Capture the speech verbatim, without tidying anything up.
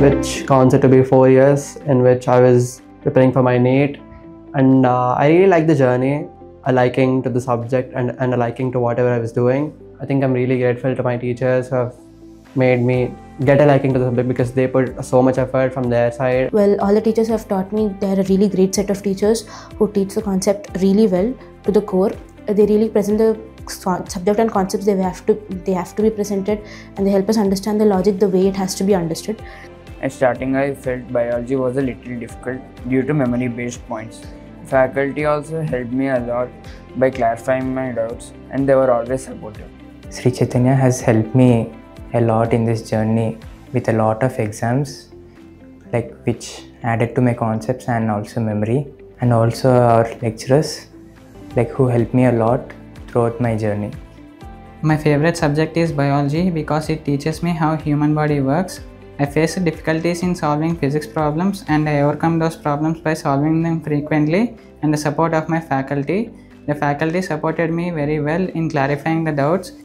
which counts it to be four years in which I was preparing for my NEET. And uh, I really like the journey, a liking to the subject and, and a liking to whatever I was doing. I think I'm really grateful to my teachers who have made me get a liking to the subject because they put so much effort from their side. Well, all the teachers have taught me, they're a really great set of teachers who teach the concept really well to the core. They really present the subject and concepts they have to they have to be presented, and they help us understand the logic the way it has to be understood. At starting, I felt biology was a little difficult due to memory-based points. Faculty also helped me a lot by clarifying my doubts, and they were always supportive. Sri Chaitanya has helped me a lot in this journey with a lot of exams, like which added to my concepts and also memory, and also our lecturers, like who helped me a lot throughout my journey. My favorite subject is biology because it teaches me how human body works. I faced difficulties in solving physics problems, and I overcome those problems by solving them frequently and the support of my faculty. The faculty supported me very well in clarifying the doubts.